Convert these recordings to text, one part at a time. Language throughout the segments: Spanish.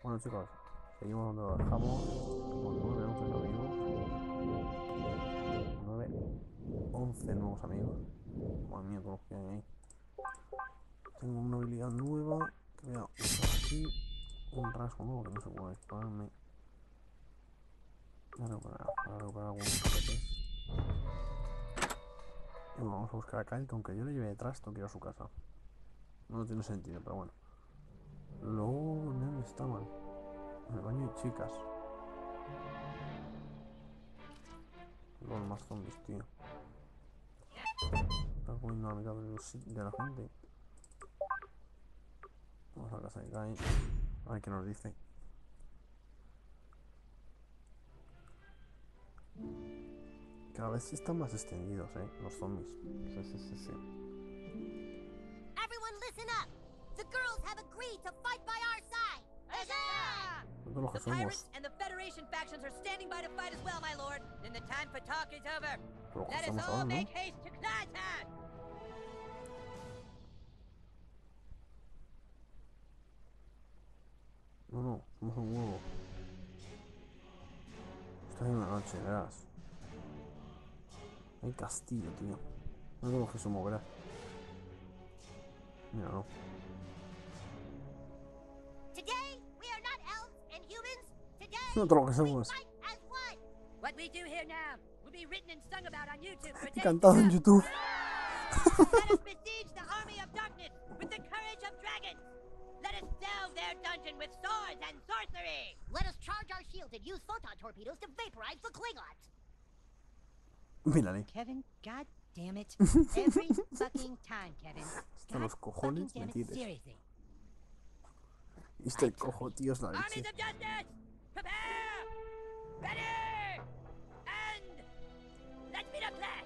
Bueno chicos, seguimos donde lo dejamos. Con 9, 11 amigos. 9, 11 nuevos amigos. Madre mía, todos los que hay ahí. Tengo una habilidad nueva que voy a usar aquí. Un rasgo nuevo que no se puede dispararme. Voy a recuperar algunos paquetes. Y bueno, vamos a buscar a Kyle, que aunque yo le lleve detrás, tengo que ir a su casa. No tiene sentido, pero bueno. Luego, ¿dónde estaban? En el baño de chicas. Luego más zombies, tío. Está comiendo la mitad de la gente. Vamos a la casa de Kyle. A ver qué nos dice. Cada vez están más extendidos, los zombies. Sí. Everyone listen up. The girls have agreed to fight by our side. The pirates and the Federation factions are standing by to fight as well, my lord. Then the time for talk is over. Let us all make haste to Clanside. No, somos un huevo. Está en la noche, verás. Hay Castillo, tío. No tengo que somos, verás. Mira, no. No tengo que somos. Cantado en YouTube. Let us delve their dungeon with swords and sorcery! Let us charge our shields and use photon torpedoes to vaporize the Klingons! Mírale. Kevin, god damn it. Every fucking time, Kevin. Hasta los cojones me tires. Este cojo, tío, es la leche. Armies of Justice! Prepare! Ready! And... let's meet a plan!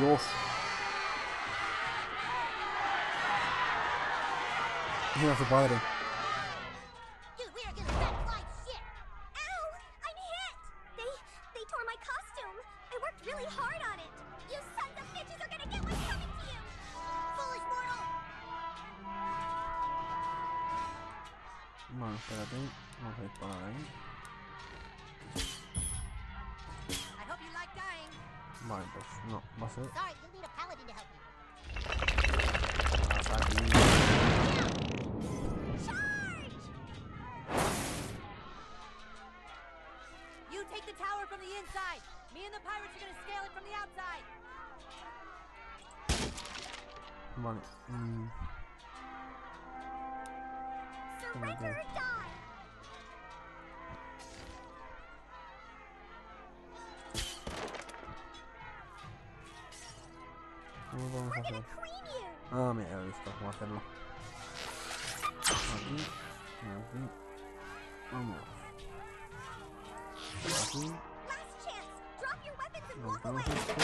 Dios. Mira a su padre. Bueno, espérate. Vamos a disparar ahí. Vale, pues no. Va a ser... Vale. ¿Cómo vamos a hacer? Ah, mira, ya he visto cómo hacerlo. Aquí. Aquí. Vamos. Aquí. Montamos esto.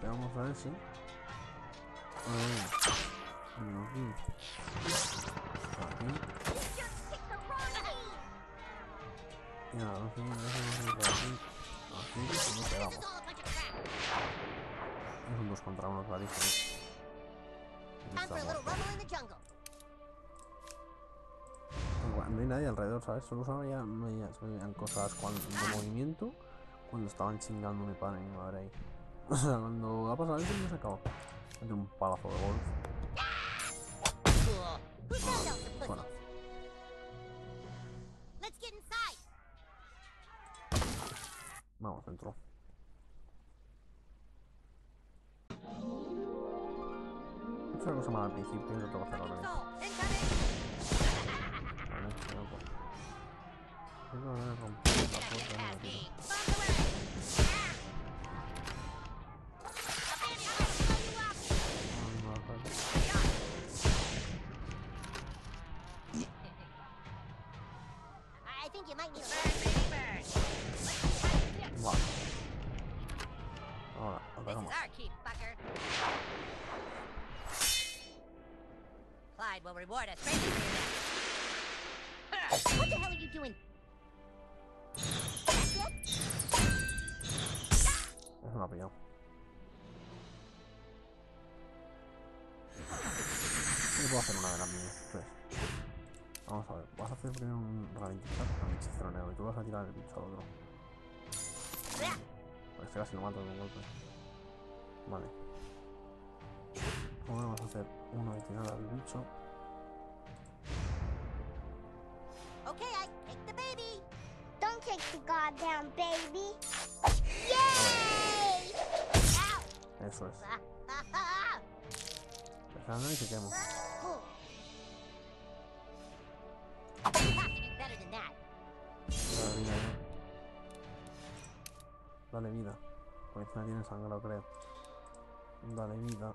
Pegamos a ese. Aquí. Y nada, no sé, aquí. Aquí, pegamos. Es un 2 contra 1, clarísimo. No hay nadie alrededor, ¿sabes? Solo sabían cosas de movimiento cuando estaban chingando mi padre y mi madre ahí. O sea, cuando ha pasado eso no se acabó. Tengo un palazo de golf. Bueno. Vamos, dentro. He hecho una cosa mala al principio y no tengo que hacer ahora mismo. Vale, loco. Tengo que romper la puerta de la puerta. Clyde will reward us. What the hell are you doing? Es una pillada. le puedo hacer una de las mismas tres. Vamos a ver, vas a hacer primero un ralentizar a mi hechicero negro y tú vas a tirar el bicho al otro. Pues este casi lo mato de un golpe. Vale. Ahora vamos a hacer uno de tirar al bicho. Okay, I take the baby. Don't take the goddamn baby. Yay! Eso es. Pesando y que quemo. Dale vida, dale vida. Por encima tiene sangre, lo creo. Dale vida.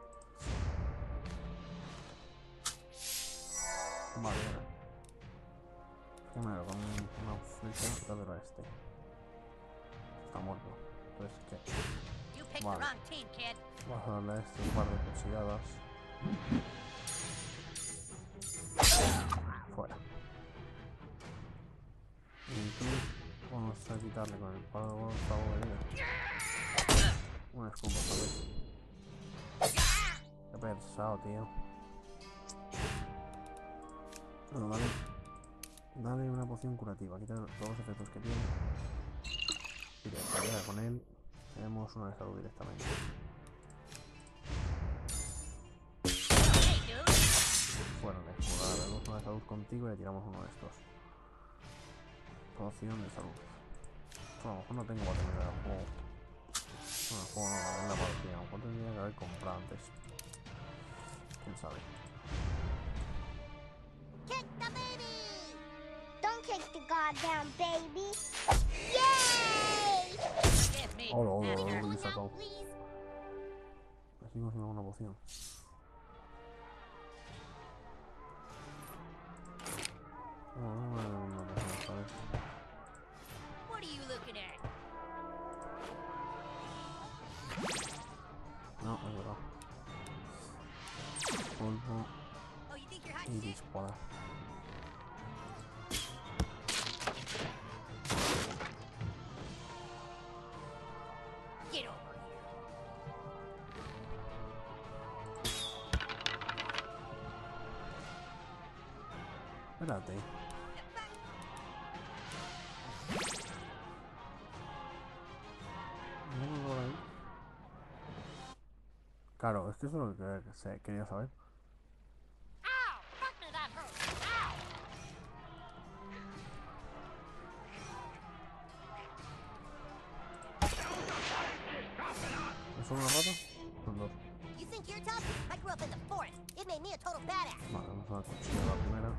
Vale, primero con una flecha, dale a este. Está muerto. Entonces, ¿qué? Vale. Vas a darle a este un par de cuchilladas. Fuera. Y tú vamos a quitarle con el palo de vida. Una escoba, ¿sabes? Qué pesado, tío. Bueno, vale. Dale una poción curativa, quita todos los efectos que tiene. Y de carrera con él, tenemos una de salud directamente. Fuera de escudo, le damos una de salud contigo y le tiramos uno de estos. Poción de salud. Bueno, a lo mejor no tengo para terminar el juego. Bueno, el juego no va a ver la partida, a lo mejor tendría que haber comprado antes. Quién sabe. Goddamn baby. Yay! Oh, me sacó. Seguimos con una poción. No, es verdad. Polvo y dispara. Espérate. Claro, es que eso es lo que quería saber. ¿Es solo una rata? Son dos. Vale, vamos a cuchillar la primera.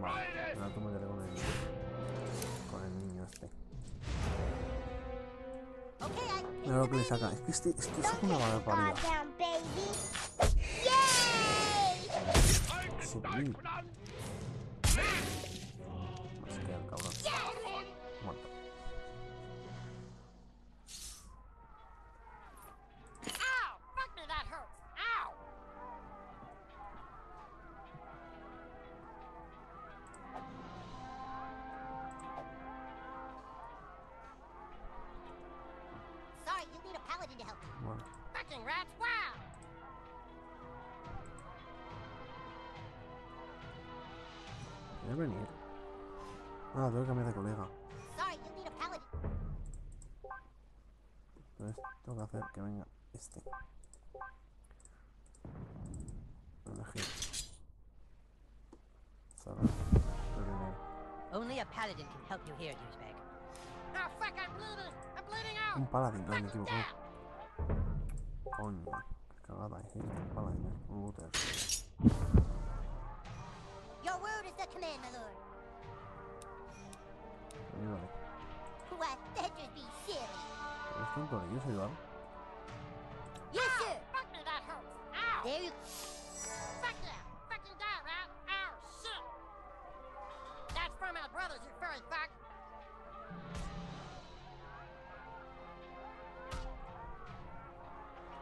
Vale, ahora tú me quedas con el niño este. Mira lo que le saca, es que saca una bala para arriba. Subir. Así que el cabrón. Muerto. Ah, tengo que cambiar de colega. Entonces tengo que hacer que venga este. Elegir. Salva. Only a paladin can help you here, douchebag. Oh fuck, I'm bleeding out. Un paladín, no me equivoco. Coño, qué cagada, es un paladín, es un looter. Your word is the command, my lord. Ayúdame. ¿Es tonto? ¿Quieres ayudar?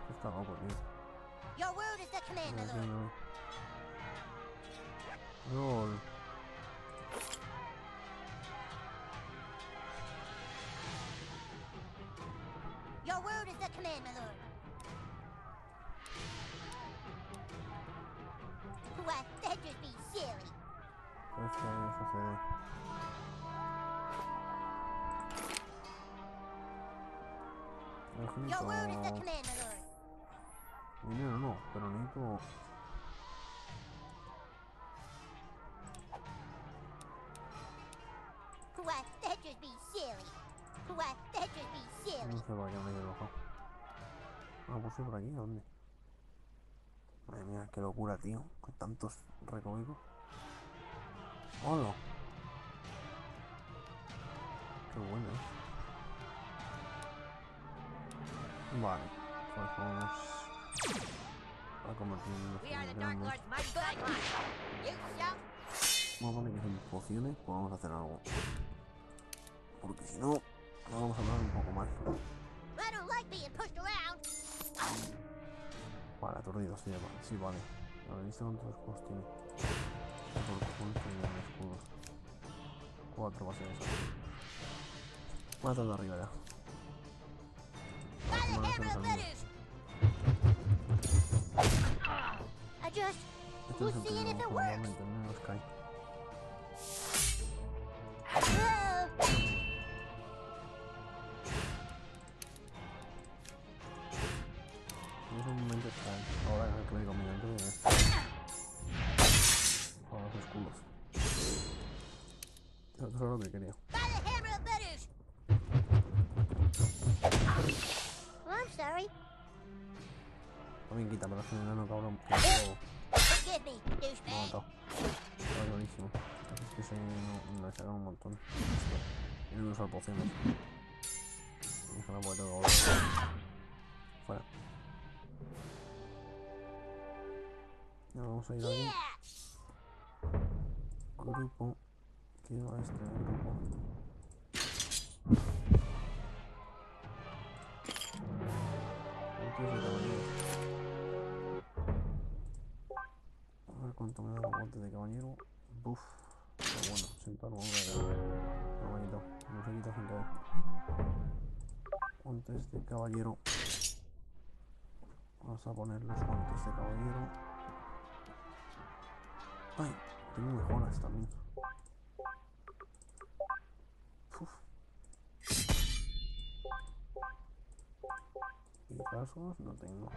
Está loco, tío. corner. Necesito... Dinero no, pero necesito... No sé para qué me he loco. Ah, puse por aquí, ¿a dónde? Madre mía, qué locura, tío. Con tantos recovecos. ¡Hola! Qué bueno, ¿eh? Vale, pues vamos a convertirnos en grandes. Vamos a poner que son pociones, pues vamos a hacer algo. Porque si no, nos vamos a hablar un poco más. Vale, aturdido se llama. Sí, vale. A ver, este cuántos escudos tiene. Escudos. 4 bases. Mátalo arriba ya. Esto es el primero, probablemente no nos cae. Ahora el clérigo mirante viene esto. Con los escudos. Eso es lo que quería. También quita, pero es un enano cabrón. Me ha matado. Está buenísimo. Es que se me sacan un montón. Y no voy a usar pociones. Vamos a la puerta de ahora. Fuera. Vamos a ir a un grupo. Quiero a este grupo. A ver cuánto me da el guante de caballero. Buf. Pero bueno, sentar un caballito. No se quita sin caer. Guantes de caballero. Vamos a poner los guantes de caballero. Ay, tengo mejoras también. Uf. Y cascos no tengo.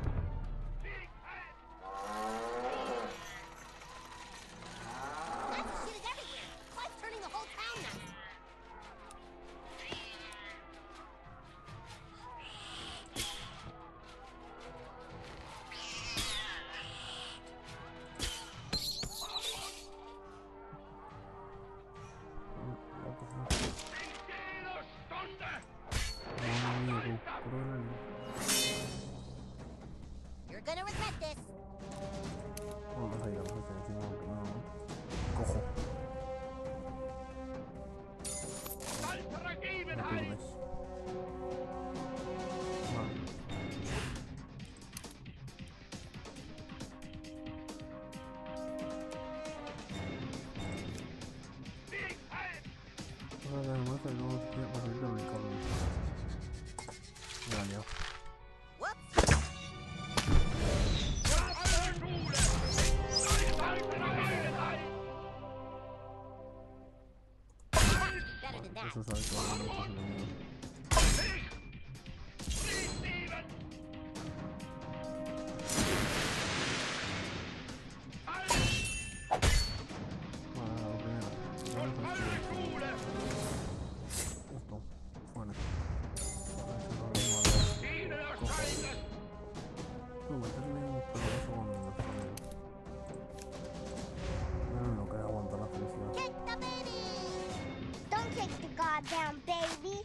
Eso sabe que van a los enemigos. Bueno, lo primero. Esto, bueno. No, meterle un pedazo con los amigos. No, no, que aguanta la felicidad. Take the goddamn baby.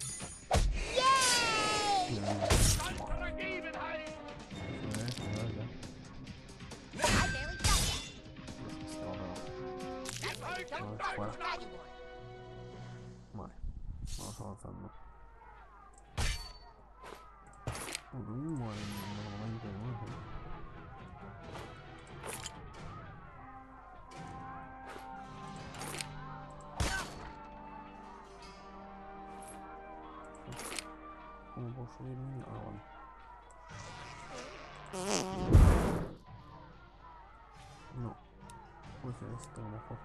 Yay! Vale, vamos avanzando. ¿Cómo puedo subirme? Ah, bueno. No. Puede ser esto mejor.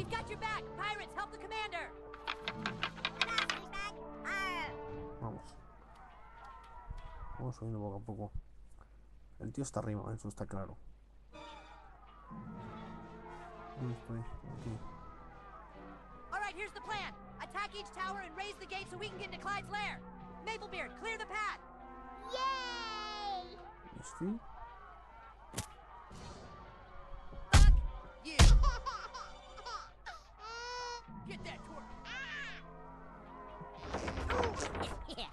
We've got your back. Pirates, help the commander. Vamos. Vamos subiendo poco a poco. El tío está arriba, eso está claro. ¿Dónde estoy? Aquí. All right, here's the plan. Attack each tower and raise the gate so we can get into Clyde's lair. Maplebeard, clear the path. Yay! ¿Estoy? Fuck you. Get that torque. Yeah.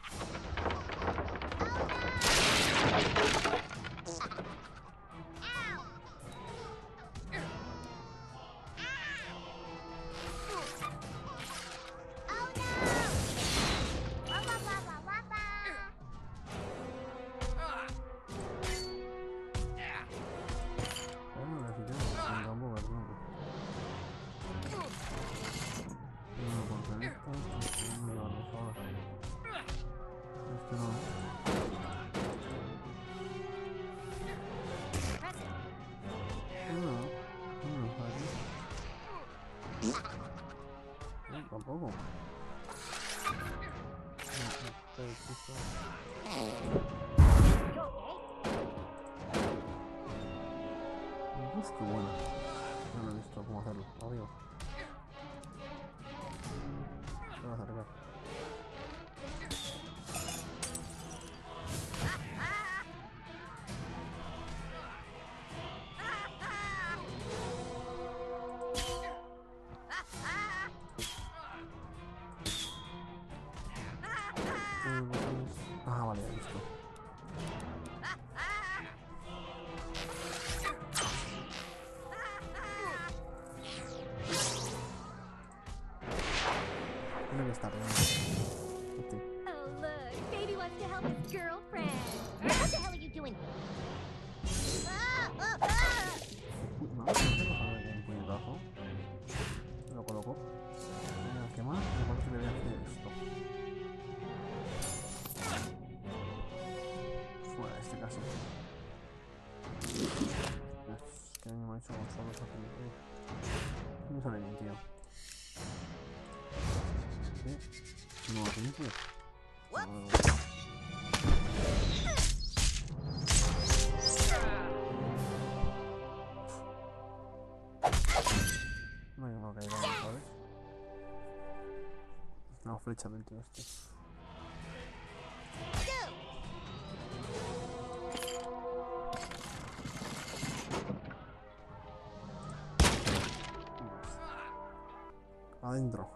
No, flecha dentro de este. Adentro.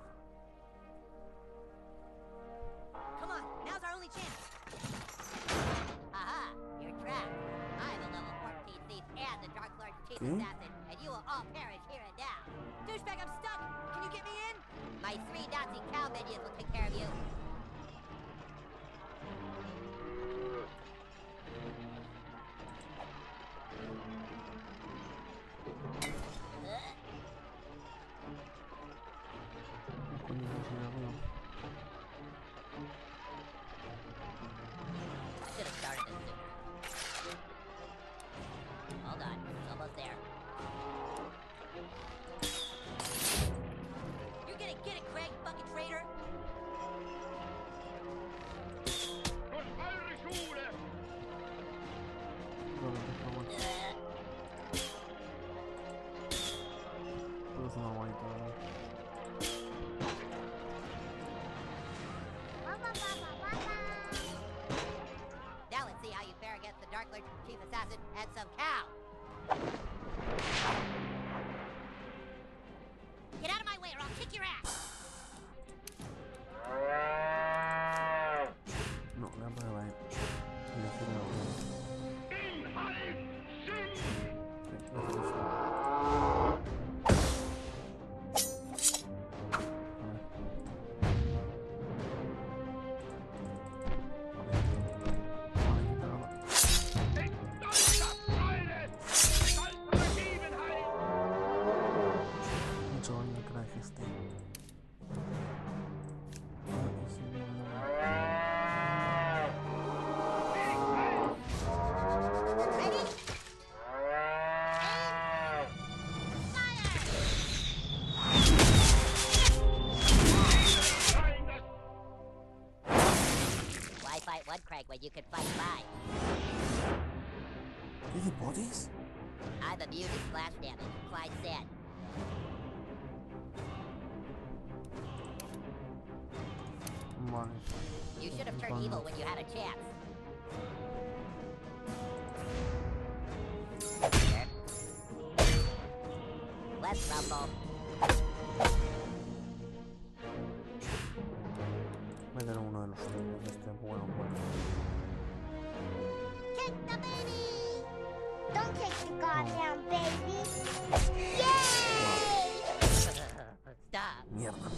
where you could fight live. Are you bodies? I'm immune to splash damage, Clyde said. Money. You should have turned evil when you had a chance. Let's rumble. Meter uno de los niños, este bueno. Take the baby! Don't take the goddamn baby! Yay! Stop! Mierda.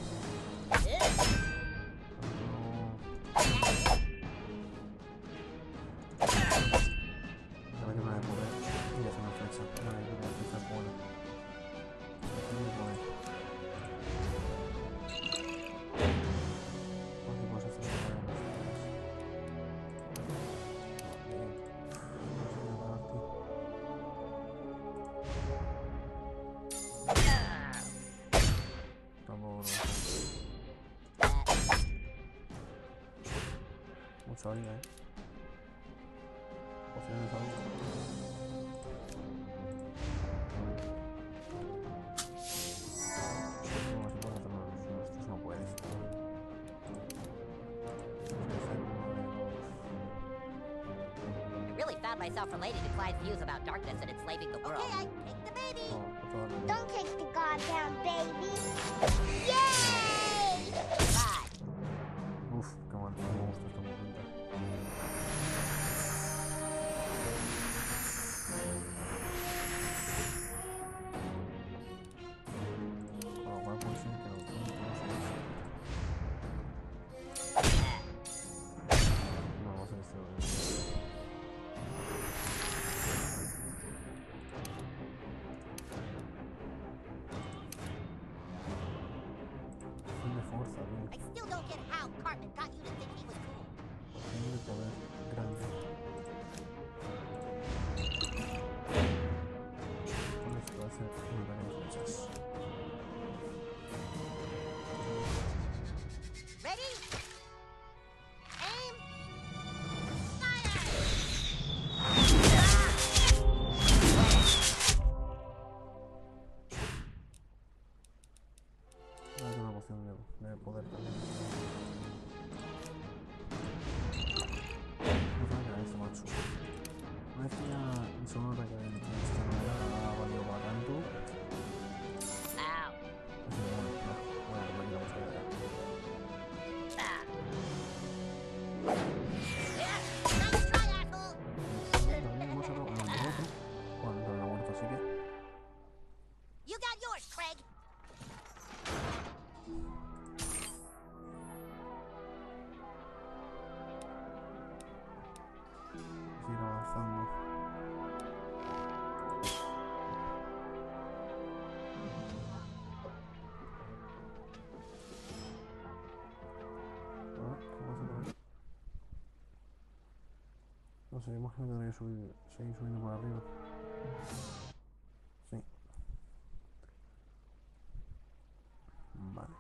Sorry, ¿eh? Pociones aún. No, estos no puedes. I really found myself related to Clyde's views about darkness and enslaving the world. Okay, I take the baby. Don't take the goddamn baby. Yay! Bye. Uf, qué mal, no me gusta esta música. No sé, imagino que debería subir, seguir subiendo por arriba. Sí. Vale.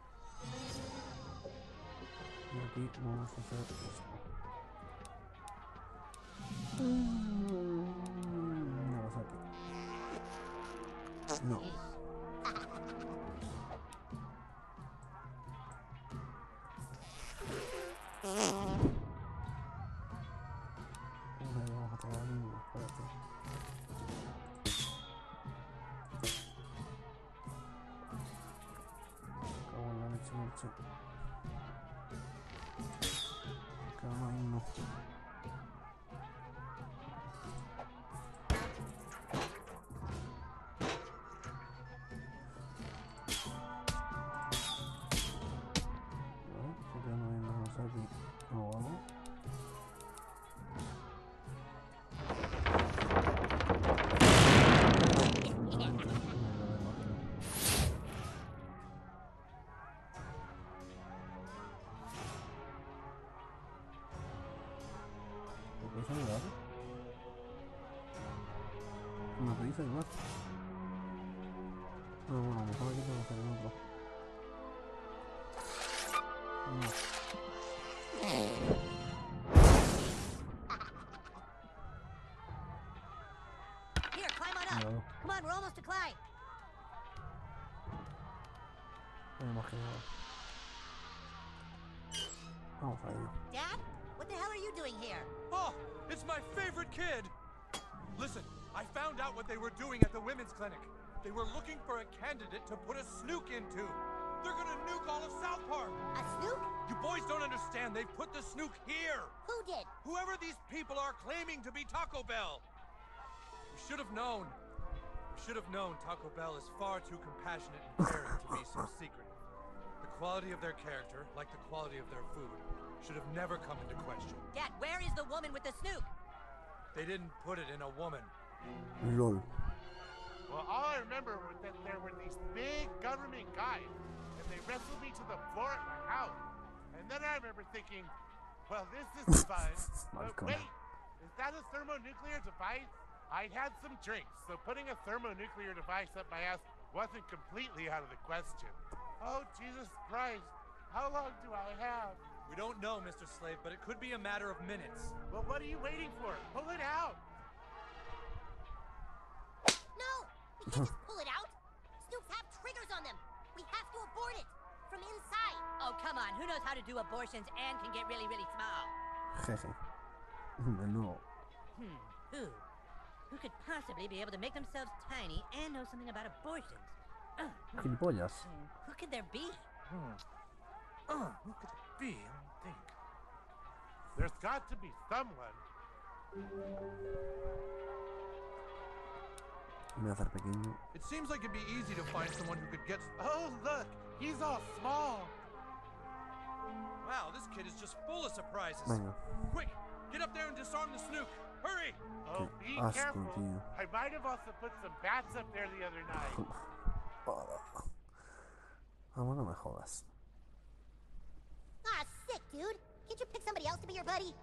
Y aquí vamos a hacer esto. No, vas aquí. No. Pero bueno, a lo mejor aquí tengo que hacer el otro. No. Me imagino. Vamos a ello. Dad, what the hell are you doing here? Oh, it's my favorite kid. Listen, I found out what they were doing at the women's clinic. They were looking for a candidate to put a snook into. They're gonna nuke all of South Park. A snook? You boys don't understand. They've put the snook here. Who did? Whoever these people are claiming to be Taco Bell. We should have known. We should have known Taco Bell is far too compassionate and caring to be so secret. The quality of their character, like the quality of their food, should have never come into question. Dad, where is the woman with the snook? They didn't put it in a woman. Lol. Well, all I remember was that there were these big government guys, and they wrestled me to the floor at my house. And then I remember thinking, well, this is fun. But wait, is that a thermonuclear device? I had some drinks, so putting a thermonuclear device up my ass wasn't completely out of the question. Oh, Jesus Christ, how long do I have? We don't know, Mr. Slave, but it could be a matter of minutes. Well, what are you waiting for? Pull it out! No! We can't just pull it out! Snoops have triggers on them! We have to abort it! From inside! Oh, come on! Who knows how to do abortions and can get really, really small? Jeje. Menudo. Who? Who could possibly be able to make themselves tiny and know something about abortions? Gilipollas. Who could there be? Who could it be? I don't think. There's got to be someone. It seems like it'd be easy to find someone who could get... Oh, look! He's all small! Wow, this kid is just full of surprises. Venga. Quick! Get up there and disarm the snook! Hurry! Oh, be careful! Tío. I might have also put some bats up there the other night. Vamos, no me jodas. Ah, sick, dude! Can't you pick somebody else to be your buddy?